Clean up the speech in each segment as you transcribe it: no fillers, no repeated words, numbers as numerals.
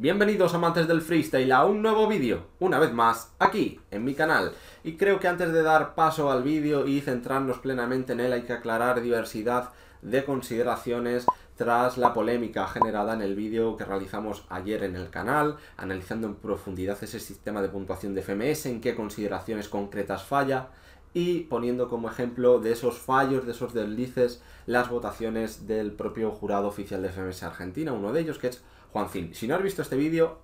Bienvenidos amantes del freestyle a un nuevo vídeo, una vez más, aquí, en mi canal. Y creo que antes de dar paso al vídeo y centrarnos plenamente en él hay que aclarar diversidad de consideraciones tras la polémica generada en el vídeo que realizamos ayer en el canal, analizando en profundidad ese sistema de puntuación de FMS, en qué consideraciones concretas falla, y poniendo como ejemplo de esos fallos, de esos deslices, las votaciones del propio jurado oficial de FMS Argentina, uno de ellos que es Juancín. Si no has visto este vídeo,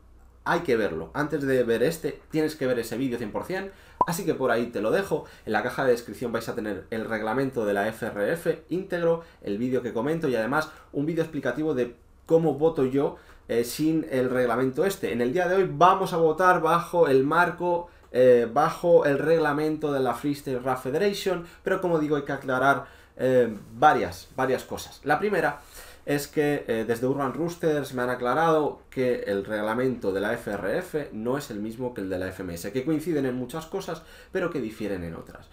hay que verlo. Antes de ver este, tienes que ver ese vídeo 100%, así que por ahí te lo dejo. En la caja de descripción vais a tener el reglamento de la FRF íntegro, el vídeo que comento y además un vídeo explicativo de cómo voto yo sin el reglamento este. En el día de hoy vamos a votar bajo el marco, bajo el reglamento de la Freestyle Rap Federation, pero como digo, hay que aclarar varias cosas. La primera es que desde Urban Roosters me han aclarado que el reglamento de la FRF no es el mismo que el de la FMS, que coinciden en muchas cosas, pero que difieren en otras.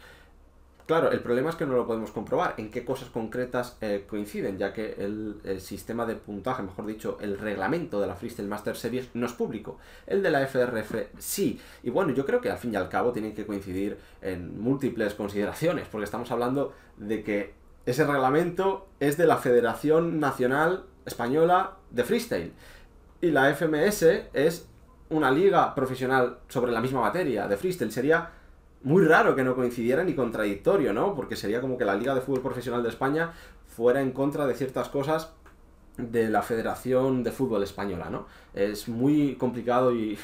Claro, el problema es que no lo podemos comprobar, en qué cosas concretas coinciden, ya que el sistema de puntaje, mejor dicho, el reglamento de la Freestyle Master Series no es público. El de la FRF sí. Y bueno, yo creo que al fin y al cabo tienen que coincidir en múltiples consideraciones, porque estamos hablando de que ese reglamento es de la Federación Nacional Española de Freestyle y la FMS es una liga profesional sobre la misma materia de freestyle. Sería muy raro que no coincidieran y contradictorio, ¿no? Porque sería como que la Liga de Fútbol Profesional de España fuera en contra de ciertas cosas de la Federación de Fútbol Española, ¿no? Es muy complicado y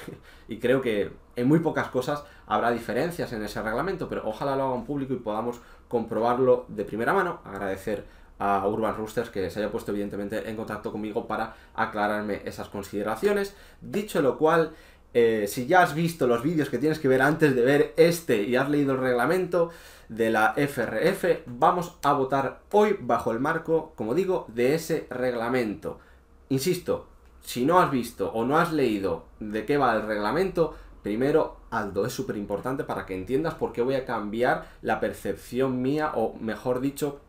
creo que en muy pocas cosas habrá diferencias en ese reglamento, pero ojalá lo hagan público y podamos comprobarlo de primera mano. Agradecer a Urban Roosters que se haya puesto evidentemente en contacto conmigo para aclararme esas consideraciones. Dicho lo cual, si ya has visto los vídeos que tienes que ver antes de ver este y has leído el reglamento de la FRF, vamos a votar hoy bajo el marco, como digo, de ese reglamento. Insisto, si no has visto o no has leído de qué va el reglamento, primero hazlo, es súper importante para que entiendas por qué voy a cambiar la percepción mía, o mejor dicho,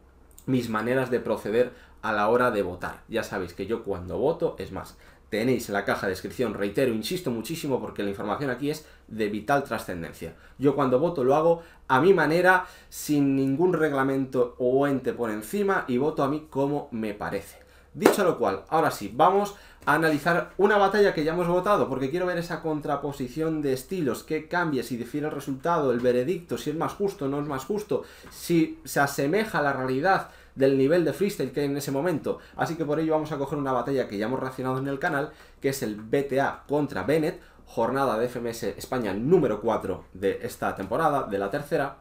mis maneras de proceder a la hora de votar. Ya sabéis que yo cuando voto, es más, tenéis en la caja de descripción, reitero, insisto muchísimo porque la información aquí es de vital trascendencia. Yo cuando voto lo hago a mi manera, sin ningún reglamento o ente por encima, y voto a mí como me parece. Dicho lo cual, ahora sí, vamos a analizar una batalla que ya hemos votado, porque quiero ver esa contraposición de estilos, qué cambia, si difiere el resultado, el veredicto, si es más justo o no es más justo, si se asemeja a la realidad del nivel de freestyle que hay en ese momento. Así que por ello vamos a coger una batalla que ya hemos reaccionado en el canal, que es el BTA contra Bnet, jornada de FMS España número 4 de esta temporada, de la tercera.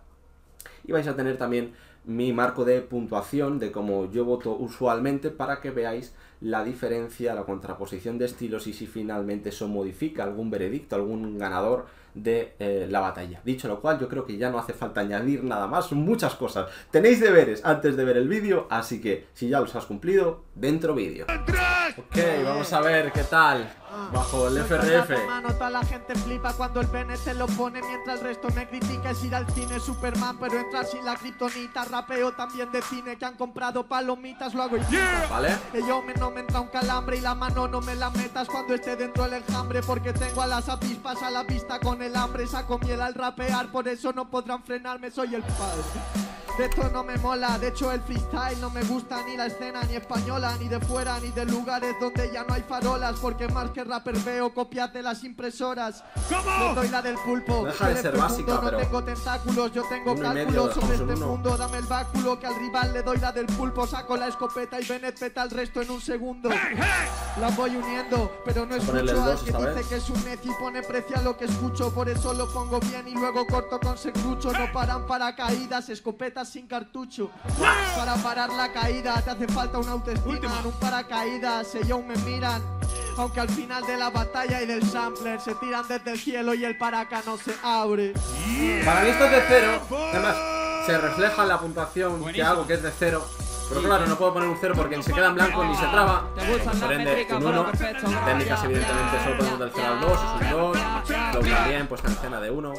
Y vais a tener también mi marco de puntuación, de cómo yo voto usualmente, para que veáis la diferencia, la contraposición de estilos y si finalmente eso modifica algún veredicto, algún ganador de la batalla. Dicho lo cual, yo creo que ya no hace falta añadir nada más, son muchas cosas. Tenéis deberes antes de ver el vídeo, así que si ya los has cumplido, dentro vídeo. Ok, vamos a ver qué tal. Bajo el FRF. Toda la gente flipa cuando el Bnet se lo pone, mientras el resto me critica. Es ir al cine Superman, pero entrar sin la kriptonita. Rapeo también de cine, que han comprado palomitas, lo hago yo. ¿Vale? Yo no me entra un calambre y la mano no me la metas cuando esté dentro del enjambre, porque tengo a las avispas a la vista con el hambre. Saco miel al rapear, por eso no podrán frenarme, soy el padre. De esto no me mola, de hecho el freestyle no me gusta, ni la escena ni española, ni de fuera, ni de lugares donde ya no hay farolas, porque más que rapper veo copias de las impresoras. ¿Cómo? Le doy la del pulpo. Deja de ser básica, mundo, pero no tengo tentáculos, yo tengo cálculos sobre este mundo, dame el báculo, que al rival le doy la del pulpo, saco la escopeta y Bnet peta al resto en un segundo. Hey, hey. La voy uniendo, pero no escucho al que dice que es un necio y pone precio a lo que escucho, por eso lo pongo bien y luego corto con serrucho, no paran paracaídas, escopetas sin cartucho. Para parar la caída te hace falta una autoestima. Última. En un paracaídas ellos me miran, aunque al final de la batalla y del sampler se tiran desde el cielo y el paraca no se abre. Yeah. Para mí esto es de cero, además se refleja en la puntuación. Buenísimo. Que hago, que es de cero, pero claro, no puedo poner un cero porque ni se queda en blanco ni se traba. Por ende, un 1. Técnicas evidentemente solo podemos del 0 al 2, es un 2. Lo también puesta en escena de 1.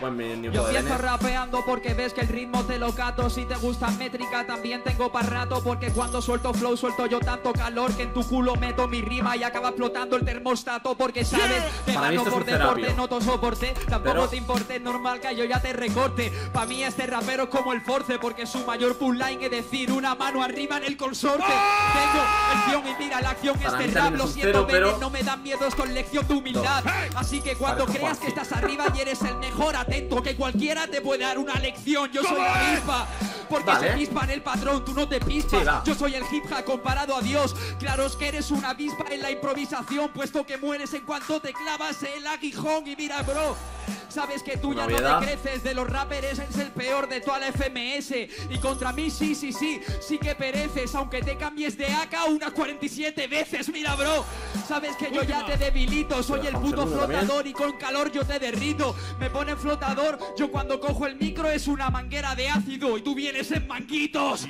Yo siento rapeando porque ves que el ritmo te lo cato. Si te gusta métrica también tengo para rato, porque cuando suelto flow suelto yo tanto calor que en tu culo meto mi rima y acaba explotando el termostato. Porque sabes que mano por deporte no te soporté, tampoco te importe, normal que yo ya te recorte. Pa' mí este rapero es como el force, porque su mayor pull line es decir una mano arriba en el consorte. Tengo el guión y mira la acción, este rap lo siento pero no me dan miedo, es con lección de humildad. Así que cuando creas que estás arriba y eres el mejor, atento, que cualquiera te puede dar una lección. Yo soy la misma, porque se pispa en el patrón, tú no te pispas. Yo soy el hip hop comparado a Dios. Claro es que eres una avispa en la improvisación, puesto que mueres en cuanto te clavas el aguijón. Y mira, bro, sabes que tú ya no te creces. De los rappers es el peor de toda la FMS. Y contra mí sí que pereces, aunque te cambies de AK unas 47 veces. Mira, bro, sabes que yo ya te debilito. Soy el puto flotador y con calor yo te derrito. Me ponen flotador, yo cuando cojo el micro es una manguera de ácido y tú vienes en manguitos.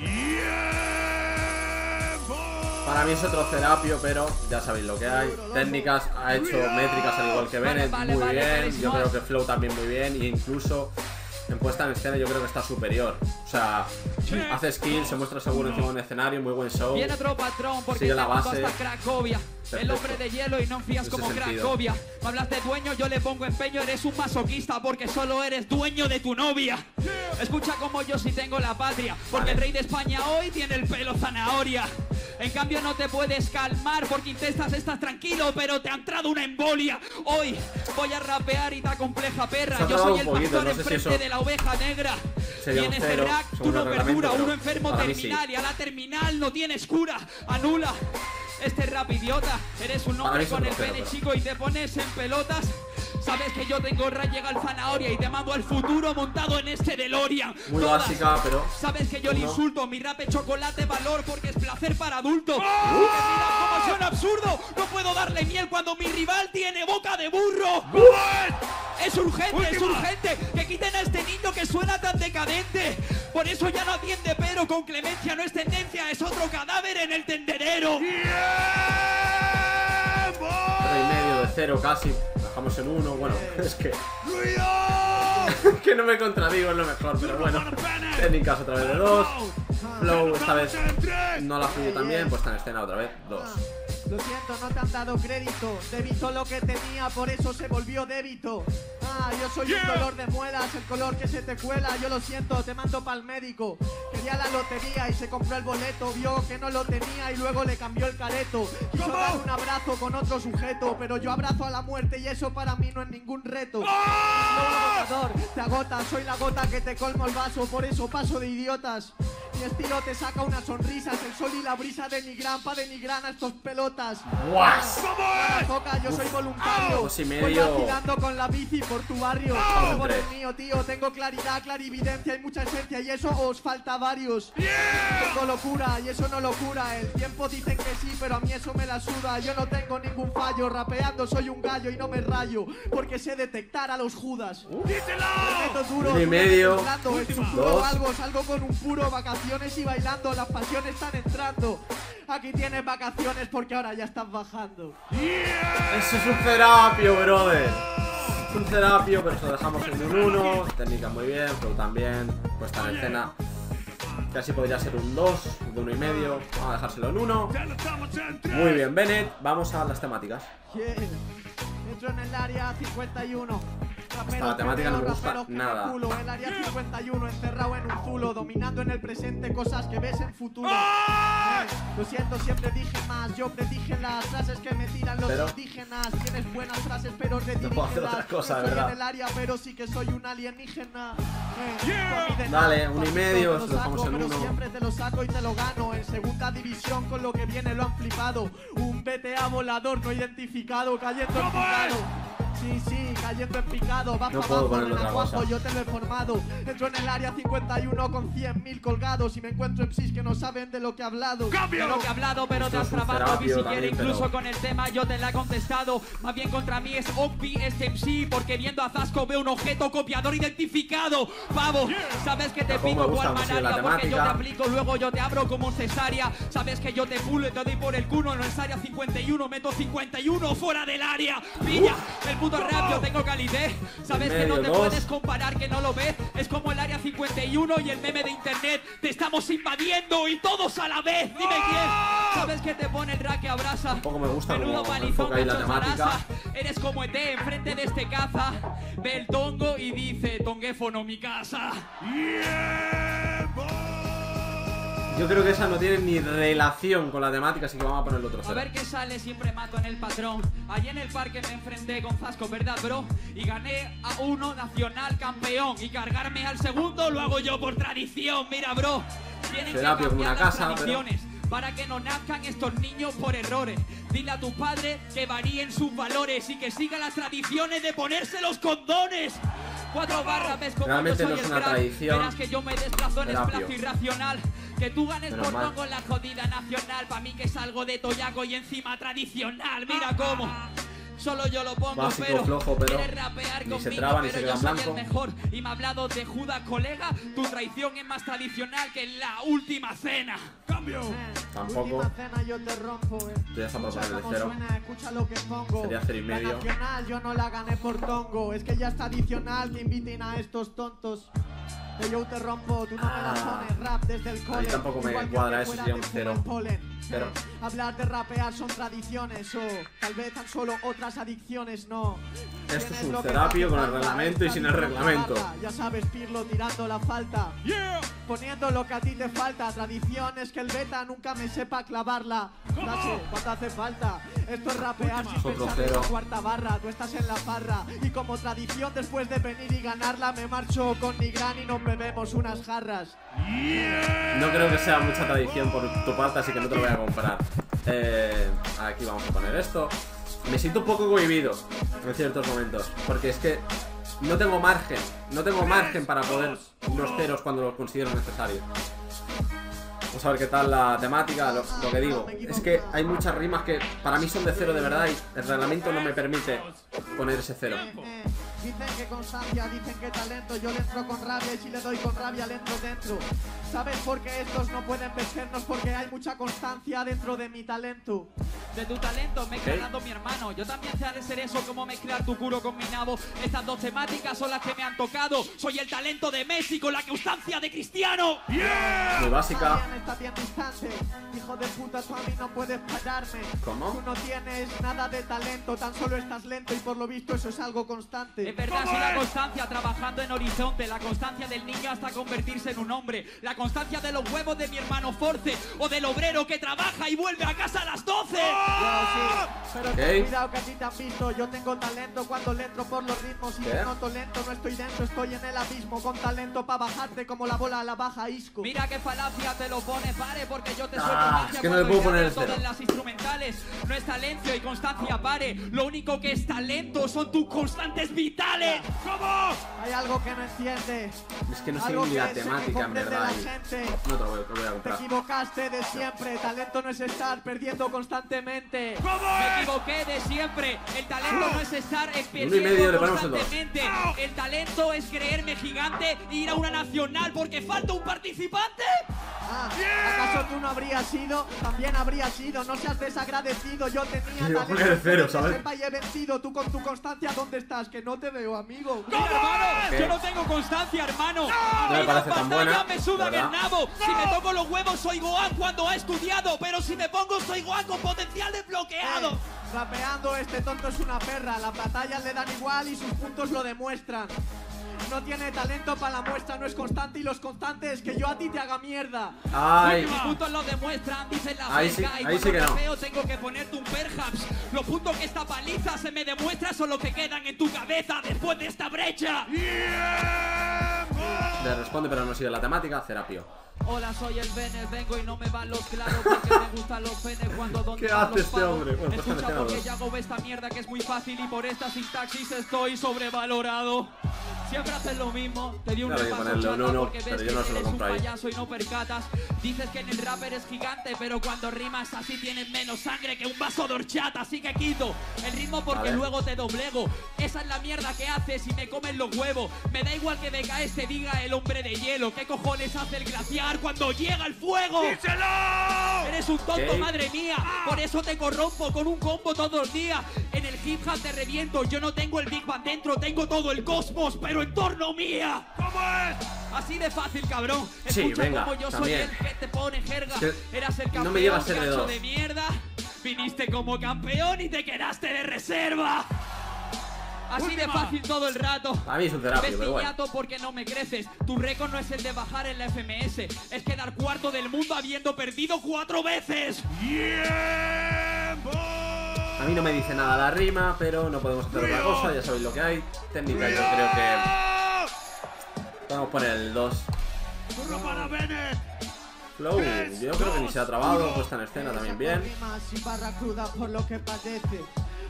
Para mí es otro terapio, pero ya sabéis lo que hay. Técnicas, ha hecho métricas al igual que Bnet, muy bien. Yo creo que Flow también muy bien. E incluso en puesta en escena yo creo que está superior. O sea, hace skills, se muestra seguro encima de un escenario, muy buen show. Viene otro patrón porque sigue la base. Perfecto. El hombre de hielo y no fías como Cracovia. Me hablas de dueño, yo le pongo empeño. Eres un masoquista porque solo eres dueño de tu novia. Escucha como yo sí tengo la patria, porque el rey de España hoy tiene el pelo zanahoria. En cambio no te puedes calmar porque intentas estar tranquilo, pero te ha entrado una embolia. Hoy voy a rapear y da compleja perra. Yo soy el pastor enfrente de la oveja negra. Y en este rack tú no perdura. Uno enfermo terminal y a la terminal no tienes cura. Anula este rap idiota. Eres un hombre con el P de chico y te pones en pelotas. Sabes que yo tengo llega al zanahoria y te mando al futuro montado en este DeLorean. Muy básica, pero sabes que yo le insulto. Mi rap es chocolate valor porque es placer para adultos. Mira cómo suena absurdo. No puedo darle miel cuando mi rival tiene boca de burro. Es urgente, es urgente que quiten a este niño que suena tan decadente. Por eso ya no atiende, pero con clemencia no es tendencia. Es otro cadáver en el tendedero. 3,5 de cero casi. Bajamos en 1, bueno, es que que no me contradigo es lo mejor, pero bueno. Técnicas otra vez de 2. Flow esta vez no la fui también, pues está en escena otra vez 2. Lo siento, no te han dado crédito. Debito lo que tenía, por eso se volvió débito. Ah, yo soy un color de muelas, el color que se te cuela. Yo lo siento, te mando pa'l médico. Quería la lotería y se compró el boleto. Vio que no lo tenía y luego le cambió el careto. Quiso dar un abrazo con otro sujeto, pero yo abrazo a la muerte y eso para mí no es ningún reto. Te agota, soy la gota que te colmo el vaso, por eso paso de idiotas. Mi estilo te saca unas sonrisas, el sol y la brisa de mi granpa, de mi grana, estos pelotas. ¡Guas! Toca, yo soy voluntario. Voy vacilando con la bici por tu barrio. Por el mío, tío, tengo claridad, clarividencia y mucha esencia, y eso os falta varios. Tengo locura, y eso no locura. El tiempo dicen que sí, pero a mí eso me la suda. Yo no tengo ningún fallo, rapeando soy un gallo y no me rayo, porque sé detectar a los judas. Duro, y medio, salgo con un puro, vacaciones y bailando, las pasiones están entrando. Aquí tienes vacaciones porque ahora ya estás bajando. Eso es un terapio, brother. Es un terapio, pero se lo dejamos en un 1. Técnica muy bien, pero también puesta en escena. Casi podría ser un 2, de 1,5. Vamos a dejárselo en 1. Muy bien, Bnet. Vamos a las temáticas. Entro en el área 51. Rapero, la temática no me gusta nada. El área 51, encerrado en un zulo, dominando en el presente cosas que ves en futuro. Lo siento, siempre dije más. Yo predije las frases que me tiran los indígenas. Tienes buenas frases, pero redirígelas. No soy en el área, pero sí que soy un alienígena. Dale, 1,5, se lo dejamos en 1. Siempre te lo saco y te lo gano. En segunda división, con lo que viene lo han flipado. Un BTA volador no identificado, cayendo en picado. Sí, cayendo en picado, vas para abajo en aguajo, yo te lo he formado. Entro en el área 51 con 100,000 colgados y me encuentro en psis que no saben de lo que he hablado. De lo que he hablado, pero te has trabado ni siquiera incluso con el tema yo te la he contestado. Más bien contra mí es obvi este psi, porque viendo a Zasko veo un objeto copiador identificado. Pavo, sabes que te pico cual malaria, porque yo te aplico, luego yo te abro como un cesárea. Sabes que yo te pulo y te doy por el culo, no es área 51, meto 51 fuera del área. Pilla, el puto rap, yo tengo calidez. Sabes que no te puedes comparar, que no lo ves. Es como el área 51 y el meme de internet. Te estamos invadiendo y todos a la vez. Dime quién. Sabes que te pone el rack abrasa. Un poco me gusta cómo enfoca ahí la temática. Eres como ET enfrente de este caza. Ve el tongo y dice, tonguéfono mi casa. Yo creo que esa no tiene ni relación con la temática, así que vamos a poner otro. A ver qué sale, siempre mato en el patrón. Allí en el parque me enfrenté con Fasco, ¿verdad, bro? Y gané a uno nacional campeón. Y cargarme al segundo lo hago yo por tradición, mira, bro. Tienen que cambiar como una casa, las tradiciones, pero... para que no nazcan estos niños por errores. Dile a tus padres que varíen sus valores y que sigan las tradiciones de ponerse los condones. Cuatro barras, ves como yo soy el crack. Verás que yo me desplazo en esplazo irracional. Que tú ganes por no con la jodida nacional. Pa' mí que es algo de toyaco y encima tradicional. Mira cómo. Solo yo lo pongo, básico, pero flojo, pero quieres rapear conmigo, se traba, pero yo soy el mejor. Y me ha hablado de Judas, colega. Tu traición es más tradicional que en la última cena. ¡Cambio! Tampoco. Yo te rompo, ya está por el cero. Escucha lo que pongo. Sería 0,5. Nacional, yo no la gané por tongo. Es que ya es tradicional que inviten a estos tontos. Yo te rompo, tú no me la pones, rap desde el cole. A mí tampoco me cuadra eso, sería un cero. Pero hablar de rapear son tradiciones, o tal vez tan solo otras adicciones, no. Esto es un terapio con el reglamento y sin el reglamento. Ya sabes, Pirlo tirando la falta. Poniendo lo que a ti te falta. Tradición es que el beta nunca me sepa clavarla. Clase, cuando hace falta. Esto es rapear sin pensar en la cuarta barra. Tú estás en la farra. Y como tradición, después de venir y ganarla, me marcho con mi gran y nos bebemos unas jarras. No creo que sea mucha tradición por tu parte, así que no te lo voy a comparar. Aquí vamos a poner esto. Me siento un poco cohibido en ciertos momentos, porque es que no tengo margen, para poder unos ceros cuando los considero necesarios. Vamos a ver qué tal la temática. Lo que digo es que hay muchas rimas que para mí son de cero de verdad y el reglamento no me permite poner ese cero. Dicen que constancia, dicen que talento. Yo le entro con rabia y si le doy con rabia le entro dentro. ¿Sabes por qué estos no pueden vencernos? Porque hay mucha constancia dentro de mi talento. De tu talento me he creado mi hermano. Yo también sé hacer eso, como mezclar tu culo con mi nabo. Estas dos temáticas son las que me han tocado. Soy el talento de Messi con la constancia de Cristiano. Muy básica. Está bien distante. Hijo de puta, tú a mí no puedes pararme. ¿Cómo? Tú no tienes nada de talento, tan solo estás lento y por lo visto eso es algo constante. Es verdad, soy la constancia trabajando en horizonte. La constancia del niño hasta convertirse en un hombre. La constancia de los huevos de mi hermano Force. O del obrero que trabaja y vuelve a casa a las 12. Pero ten cuidado que a ti te han visto. Yo tengo talento cuando le entro por los ritmos. Y me noto lento, no estoy dentro, estoy en el abismo. Con talento para bajarte como la bola a la baja Isco. Mira qué falacia te lo pone, pare, porque yo te suelto magia. Es que no le puedo poner el cero. Todas las instrumentales. No es talento y constancia, pare. Lo único que es talento son tus constantes vitales. ¿Cómo? Hay algo que no entiende. Es que no sé ni la temática, en verdad. No te lo voy a comprar. Te equivocaste de siempre. Talento no es estar perdiendo constantemente. Me equivoqué de siempre. El talento no es estar perdiendo constantemente. El talento es creerme gigante e ir a una nacional porque falta un participante. ¿Acaso tú no habrías sido? También habrías sido. No seas desagradecido. Yo tenía talento. Cero, ¿sabes? He vencido. Tú con tu constancia, ¿dónde estás? Que no te veo, amigo. ¡No, hermano! Yo no tengo constancia, hermano. No me parece tan buena. Me sudan el nabo. Si me toco los huevos, soy Gohan cuando ha estudiado. Pero si me pongo, soy Gohan con potencial desbloqueado. Rapeando, este tonto es una perra. Las batallas le dan igual y sus puntos lo demuestran. No tiene talento para la muestra, no es constante. Y los constantes es que yo a ti te haga mierda. Ay. Los puntos lo demuestran, dicen la verga. Y cuando rapeo tengo que ponerte un perhaps. Los puntos que esta paliza se me demuestra son los que quedan en tu cabeza después de esta brecha. Le responde, pero no sigue la temática, Serapio. Hola, soy el Bnet, vengo y no me van los claros porque me gustan los penes cuando donde van los palos. Bueno, escucha porque ya hago esta mierda que es muy fácil y por esta sintaxis estoy sobrevalorado. Siempre haces lo mismo. Te di un repaso porque ves que eres un payaso y no percatas. Dices que en el rap eres gigante, pero cuando rimas así tienes menos sangre que un vaso de horchata. Así que quito el ritmo porque luego te doblego. Esa es la mierda que haces y me comen los huevos. Me da igual que decaes te diga el hombre de hielo. ¿Qué cojones hace el glaciar cuando llega el fuego? ¡Díselo! Eres un tonto, madre mía. Por eso te corrompo con un combo todos los días. En el hip hop te reviento. Yo no tengo el Big Bang dentro, tengo todo el cosmos, pero en torno mía. ¿Cómo es? Así de fácil, cabrón. Sí, escucha, venga, como yo también soy el que te pone jerga. Eras el campeón, no me llevas cacho de mierda. Viniste como campeón y te quedaste de reserva. Así de fácil todo el rato. A mí es un terapia, ves, pero bueno, porque no me creces. Tu récord no es el de bajar en la FMS. Es quedar cuarto del mundo habiendo perdido 4 veces. Yeah, a mí no me dice nada la rima, pero no podemos hacer otra cosa. Ya sabéis lo que hay. Técnica, yo creo que... Vamos a poner el 2. Flow, yo creo que ni se ha trabado. Puesta en escena también bien.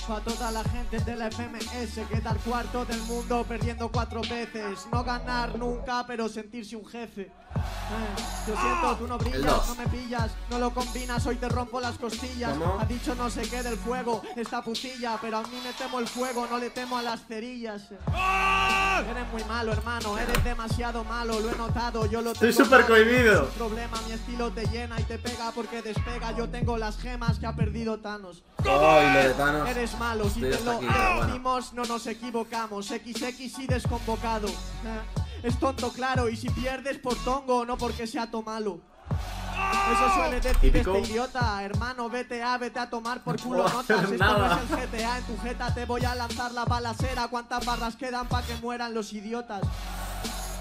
Pa' toda la gente de la FMS, quedar cuarto del mundo perdiendo 4 veces. No ganar nunca, pero sentirse un jefe. Yo siento, tú no brillas, no me pillas, no lo combinas, hoy te rompo las costillas. ¿Cómo? Ha dicho no sé qué del fuego, esta putilla, pero a mí me temo el fuego, no le temo a las cerillas. Eres muy malo, hermano, eres demasiado malo, lo he notado, yo lo tengo. Estoy súper cohibido. Problema, mi estilo te llena y te pega porque despega. Yo tengo las gemas que ha perdido Thanos. Ay, lo de Thanos. Eres malo, si te lo decimos, no nos equivocamos. XX y desconvocado. Es tonto, claro, y si pierdes por tongo, no porque sea tomalo. Eso suele decir este idiota. Hermano, vete a tomar por culo notas. Esto no es el GTA, en tu jeta te voy a lanzar la balacera. ¿Cuántas barras quedan para que mueran los idiotas?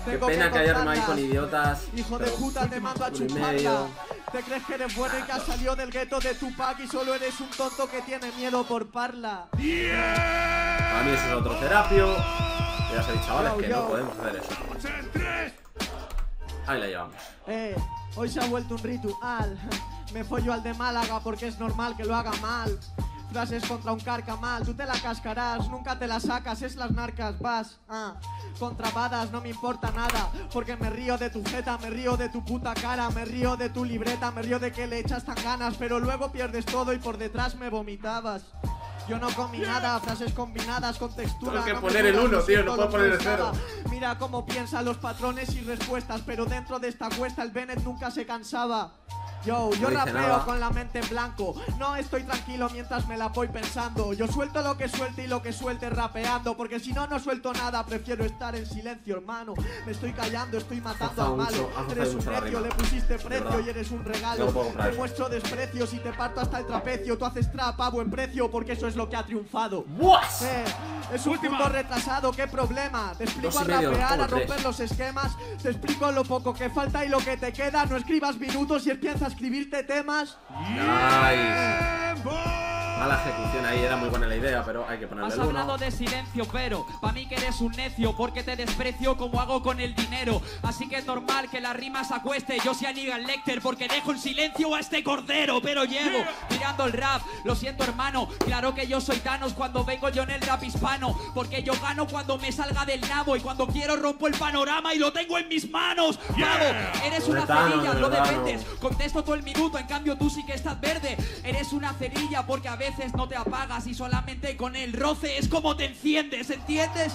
Qué pena que haya armado con idiotas. Hijo de puta, te mando a chuparla. ¿Te crees que eres bueno y que has salido del gueto de Tupac y solo eres un tonto que tiene miedo por parla? A mí ese es otro terapio. Ya os he dicho, chavales, que no podemos hacer eso. Ahí la llevamos. Hoy se ha vuelto un ritual. Me follo al de Málaga porque es normal que lo haga mal. Frases contra un carcamal, tú te la cascarás, nunca te la sacas, es las narcas, vas, contrabadas, no me importa nada, porque me río de tu jeta, me río de tu puta cara, me río de tu libreta, me río de que le echas tan ganas, pero luego pierdes todo y por detrás me vomitabas. Yo no comí nada, frases combinadas con textura. Tengo que poner el 1, tío, no puedo poner el 0. Mira cómo piensan los patrones y respuestas, pero dentro de esta cuesta el Bnet nunca se cansaba. Yo rapeo con la mente en blanco. No estoy tranquilo mientras me la voy pensando. Yo suelto lo que suelte y lo que suelte rapeando, porque si no, no suelto nada. Prefiero estar en silencio, hermano. Me estoy callando, estoy matando al malo. Eres un necio, le pusiste precio y eres un regalo. Te muestro desprecios y te parto hasta el trapecio. Tú haces trap a buen precio, porque eso es lo que ha triunfado. Es un punto retrasado, qué problema. Te explico a rapear, a romper los esquemas. Te explico lo poco que falta y lo que te queda. No escribas minutos y empiezas escribirte temas. Mala ejecución ahí, era muy buena la idea, pero hay que ponerle el 1. Has hablado de silencio, pero para mí que eres un necio, porque te desprecio como hago con el dinero. Así que es normal que la rima se acueste. Yo soy Aníbal Lecter porque dejo en silencio a este cordero, pero llego tirando el rap. Lo siento, hermano, claro que yo soy Thanos cuando vengo yo en el rap hispano, porque yo gano cuando me salga del nabo y cuando quiero rompo el panorama y lo tengo en mis manos. Bravo, eres una cerilla, lo dependes. Contesto todo el minuto, en cambio tú sí que estás verde. Eres una cerilla porque a veces no te apagas y solamente con el roce es como te enciendes, ¿entiendes?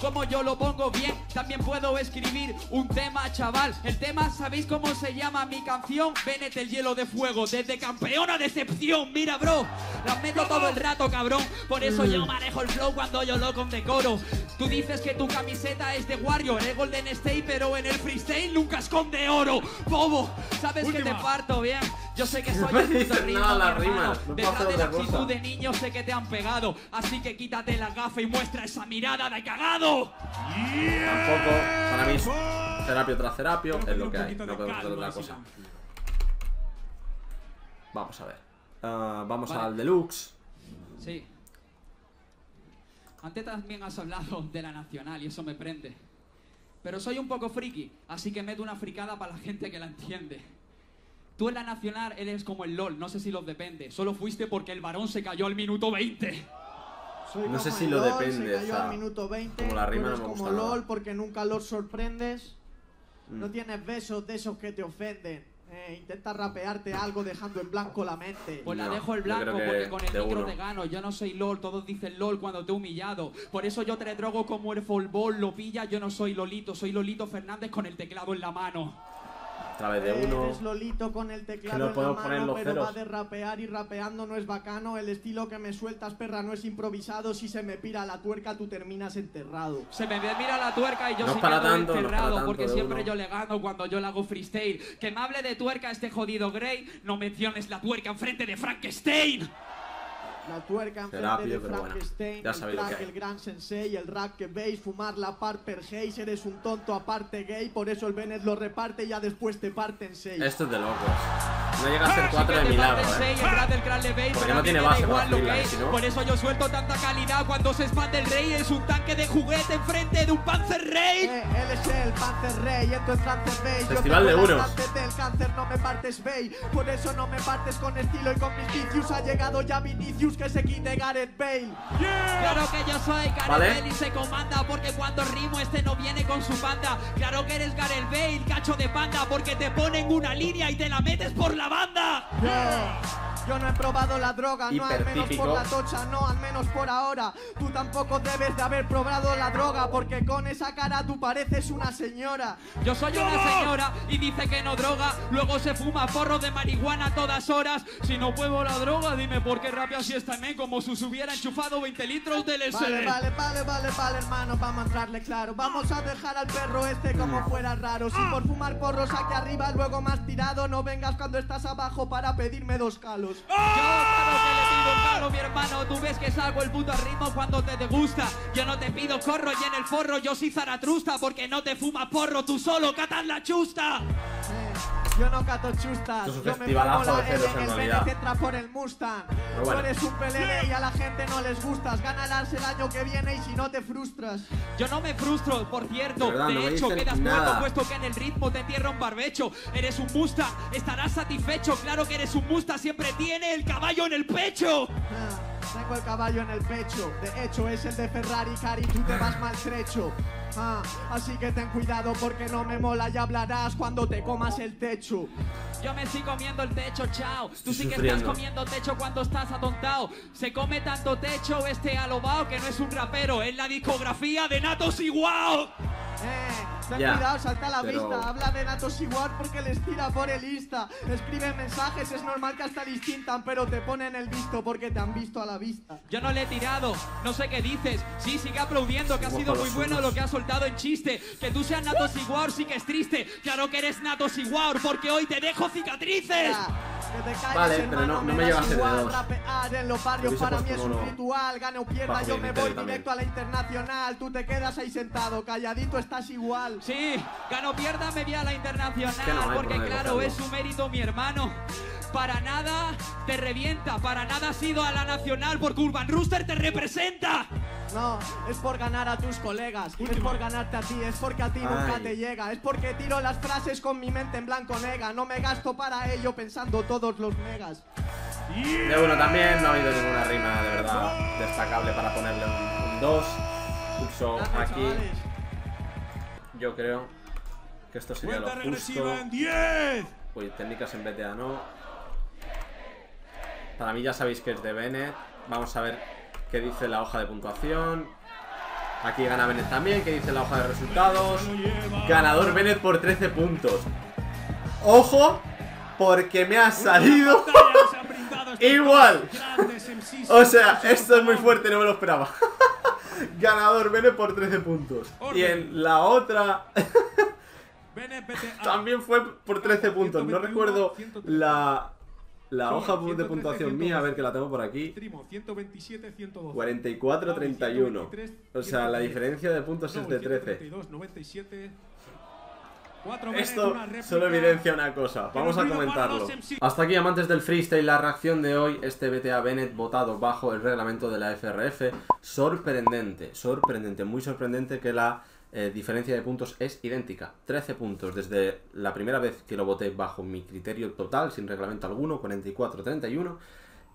Como yo lo pongo bien, también puedo escribir un tema, chaval. El tema, ¿sabéis cómo se llama mi canción? Bnet, el hielo de fuego, desde campeón a decepción. Mira, bro, las meto todo el rato, cabrón. Por eso yo manejo el flow cuando yo lo condecoro. Tú dices que tu camiseta es de Waor, el Golden State, pero en el freestyle nunca esconde oro. Bobo, sabes que te parto bien. Yo sé que soy el puto ritmo, hermano. Detrás de la actitud de niños sé que te han pegado. Así que quítate la gafa y muestra esa mirada de cagado. Tampoco, para mí es terapio tras terapio, es lo que hay, no podemos hacer otra cosa. Vamos a ver, vamos al deluxe. Sí. Antes también has hablado de la nacional y eso me prende. Pero soy un poco friki, así que meto una fricada para la gente que la entiende. Tú en la nacional eres como el LOL, no sé si los depende. Solo fuiste porque el varón se cayó al minuto 20. No sé si lo depende, o sea, como la rima no me gusta nada. Porque nunca los sorprendes. No tienes besos de esos que te ofenden. Intenta rapearte algo dejando en blanco la mente. Pues no, la dejo el blanco porque con el micro te gano. Yo no soy LOL, todos dicen LOL cuando te he humillado. Por eso yo te redrogo como el folbol, lo pilla. Yo no soy Lolito, soy Lolito Fernández con el teclado en la mano. A través de uno. Eres Lolito con el teclado en la mano, pero va de rapear y rapeando no es bacano. El estilo que me sueltas, perra, no es improvisado. Si se me pira la tuerca, tú terminas enterrado. Se me mira la tuerca y yo sí quedo enterrado, porque siempre yo le gano cuando yo le hago freestyle. Que me hable de tuerca este jodido Grey, no menciones la tuerca enfrente de Frankenstein. La tuerca enfrente de Frankenstein, bueno, el crack, el gran sensei, el rap que veis, fumar la par per Hayes, eres un tonto aparte gay, por eso el Bnet lo reparte y ya después te parten 6. Esto es de locos. No llega a ser 4 de milagro, porque no tiene base para escribirla, ¿no? Por eso yo suelto tanta calidad cuando se expande el Rey, es un tanque de juguete enfrente de un Panzer Rey. Él es el Panzer Rey, esto es Frances Bay. Festival de unos. El cáncer no me partes Bay, por eso no me partes con estilo y con mis vicios. Ha llegado ya Vinicius, que se quite Gareth Bale. Claro que yo soy Gareth Bale y se comanda, porque cuando rimo este no viene con su banda. Claro que eres Gareth Bale, cacho de panda, porque te ponen una línea y te la metes por la banda. Yo no he probado la droga, no al menos por la tocha, no al menos por ahora. Tú tampoco debes de haber probado la droga, porque con esa cara tú pareces una señora. Yo soy una señora y dice que no droga, luego se fuma porro de marihuana a todas horas. Si no pruebo la droga, dime por qué rapeo así esta men, como si se hubiera enchufado 20 litros del SD. Vale, hermano, vamos a entrarle claro. Vamos a dejar al perro este como fuera raro. Si por fumar porros aquí arriba luego más tirado, no vengas cuando estás abajo para pedirme 2 calos. Yo claro que le pido un caro, mi hermano. Tú ves que salgo el puto ritmo cuando te gusta. Yo no te pido corro y en el forro yo soy zaratrusta, porque no te fumas porro, tú solo catas la chusta. Yo no cato chustas, yo me pongo la L en el Bnet, entra por el Mustang. Tú eres un pelele y a la gente no les gustas. Ganarás el año que viene y si no te frustras. Yo no me frustro, por cierto. De hecho, quedas muerto, puesto que en el ritmo te entierra un barbecho. Eres un Mustang, estarás satisfecho. Claro que eres un Mustang, siempre tiene el caballo en el pecho. Tengo el caballo en el pecho, de hecho es el de Ferrari, cari, tú te vas maltrecho. Así que ten cuidado porque no me mola y hablarás cuando te comas el techo. Yo me estoy comiendo el techo, chao. Tú sí que estás comiendo techo cuando estás atontado. Se come tanto techo este alobao que no es un rapero, es la discografía de Natos y Waor. Ten cuidado, salta a la vista. Habla de Natos y Waor porque les tira por el Insta. Escribe mensajes, es normal que hasta les tintan, pero te ponen el visto porque te han visto a la vista. Yo no le he tirado, no sé qué dices. Sí, sigue aplaudiendo, que ha sido muy bueno lo que ha soltado en chiste. Que tú seas Natos y Waor sí que es triste. Claro que eres Natos y Waor porque hoy te dejo cicatrices. Que te calles, vale, hermano, pero no me llevas igual. Rapear en los barrios para mí es un ritual. Gane o pierda, yo me voy directo a la internacional. Tú te quedas ahí sentado, calladito, estás igual. Sí, gano o pierda, me voy a la internacional. Es que no, porque claro, es su mérito, mi hermano. Para nada te revienta, para nada has ido a la nacional, porque Urban Rooster te representa. No, es por ganar a tus colegas, es por ganarte a ti, es porque a ti nunca te llega. Es porque tiro las frases con mi mente en blanco nega, no me gasto para ello pensando todos los megas. De uno también, no ha habido ninguna rima de verdad destacable para ponerle un 2. Pulso aquí, chavales. Yo creo que esto sería lo justo. Uy, técnicas en BTA no. Para mí ya sabéis que es de Bnet. Vamos a ver qué dice la hoja de puntuación. Aquí gana Bnet también, que dice la hoja de resultados. Ganador Bnet por 13 puntos. ¡Ojo! Porque me ha salido igual. O sea, esto es muy fuerte, no me lo esperaba. Ganador Bnet por 13 puntos. Y en la otra también fue por 13 puntos. No recuerdo la hoja de puntuación mía, a ver que la tengo por aquí. 44-31. O sea, la diferencia de puntos es de 13. Esto solo evidencia una cosa. Vamos a comentarlo. Hasta aquí, amantes del freestyle, la reacción de hoy. Este BTA Bnet votado bajo el reglamento de la FRF. Sorprendente, sorprendente, muy sorprendente que la diferencia de puntos es idéntica, 13 puntos desde la primera vez que lo voté bajo mi criterio total, sin reglamento alguno, 44-31,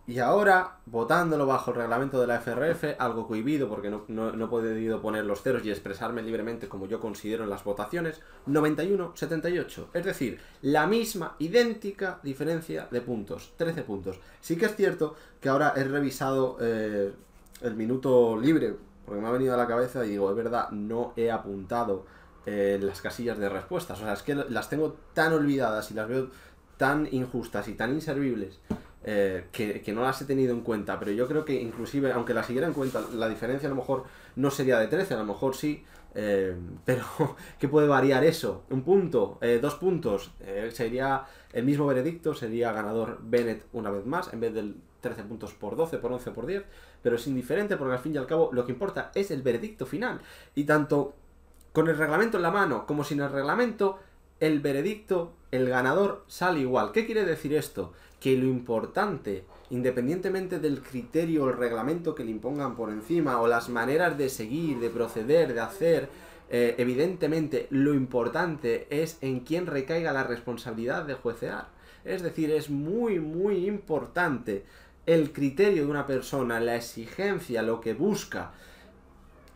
Y ahora, votándolo bajo el reglamento de la FRF, algo cohibido porque no he podido poner los ceros y expresarme libremente como yo considero en las votaciones, 91-78. Es decir, la misma, idéntica diferencia de puntos, 13 puntos. Sí que es cierto que ahora he revisado el minuto libre, porque me ha venido a la cabeza y digo, es verdad, no he apuntado las casillas de respuestas. O sea, es que las tengo tan olvidadas y las veo tan injustas y tan inservibles. Que no las he tenido en cuenta, pero yo creo que inclusive, aunque las siguiera en cuenta, la diferencia a lo mejor no sería de 13, a lo mejor sí, pero ¿qué puede variar eso? Un punto, 2 puntos, sería el mismo veredicto, sería ganador Bnet una vez más, en vez del 13 puntos por 12, por 11, por 10, pero es indiferente porque al fin y al cabo lo que importa es el veredicto final, y tanto con el reglamento en la mano como sin el reglamento, el veredicto, el ganador sale igual. ¿Qué quiere decir esto? Que lo importante, independientemente del criterio o el reglamento que le impongan por encima, o las maneras de seguir, de proceder, de hacer, evidentemente lo importante es en quién recaiga la responsabilidad de juecear. Es decir, es muy, muy importante el criterio de una persona, la exigencia, lo que busca,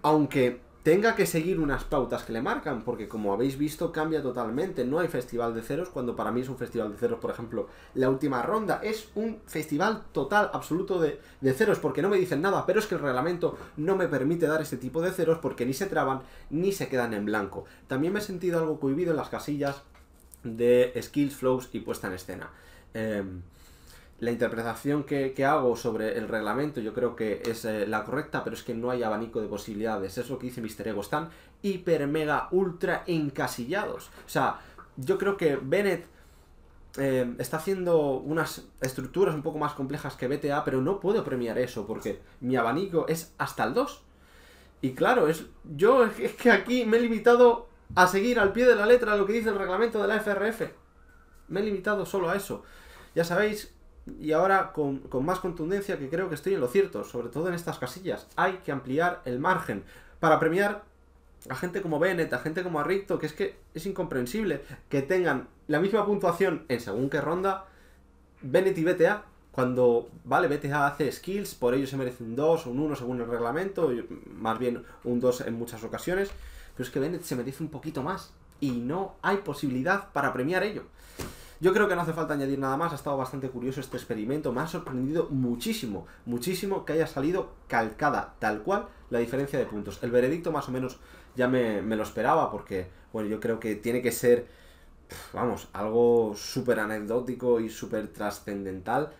aunque tenga que seguir unas pautas que le marcan, porque como habéis visto cambia totalmente. No hay festival de ceros, cuando para mí es un festival de ceros, por ejemplo, la última ronda es un festival total, absoluto de ceros, porque no me dicen nada, pero es que el reglamento no me permite dar este tipo de ceros porque ni se traban ni se quedan en blanco. También me he sentido algo cohibido en las casillas de skills, flows y puesta en escena. La interpretación que hago sobre el reglamento yo creo que es la correcta, pero es que no hay abanico de posibilidades. Es lo que dice Mister Ego, están hiper, mega, ultra encasillados. O sea, yo creo que Bnet está haciendo unas estructuras un poco más complejas que BTA, pero no puedo premiar eso porque mi abanico es hasta el 2. Y claro, es que aquí me he limitado a seguir al pie de la letra lo que dice el reglamento de la FRF. Me he limitado solo a eso. Ya sabéis. Y ahora con más contundencia que creo que estoy en lo cierto, sobre todo en estas casillas. Hay que ampliar el margen para premiar a gente como Bnet, a gente como Arricto, que es incomprensible que tengan la misma puntuación en según qué ronda Bnet y BTA, cuando vale, BTA hace skills, por ello se merece un 2 o un 1 según el reglamento, más bien un 2 en muchas ocasiones, pero es que Bnet se merece un poquito más y no hay posibilidad para premiar ello. Yo creo que no hace falta añadir nada más, ha estado bastante curioso este experimento, me ha sorprendido muchísimo, muchísimo que haya salido calcada, tal cual, la diferencia de puntos. El veredicto más o menos ya me lo esperaba porque, bueno, yo creo que tiene que ser, vamos, algo súper anecdótico y súper trascendental.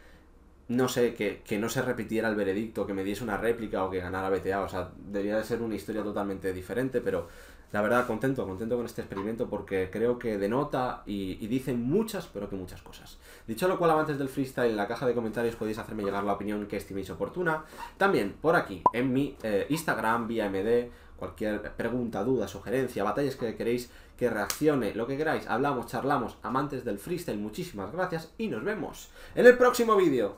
No sé, que no se repitiera el veredicto, que me diese una réplica o que ganara BTA, o sea, debería de ser una historia totalmente diferente, pero la verdad, contento con este experimento porque creo que denota y dice muchas, pero que muchas cosas. Dicho lo cual, amantes del freestyle, en la caja de comentarios podéis hacerme llegar la opinión que estiméis oportuna. También, por aquí, en mi Instagram, vía MD, cualquier pregunta, duda, sugerencia, batallas que queréis que reaccione, lo que queráis. Hablamos, charlamos, amantes del freestyle, muchísimas gracias y nos vemos en el próximo vídeo.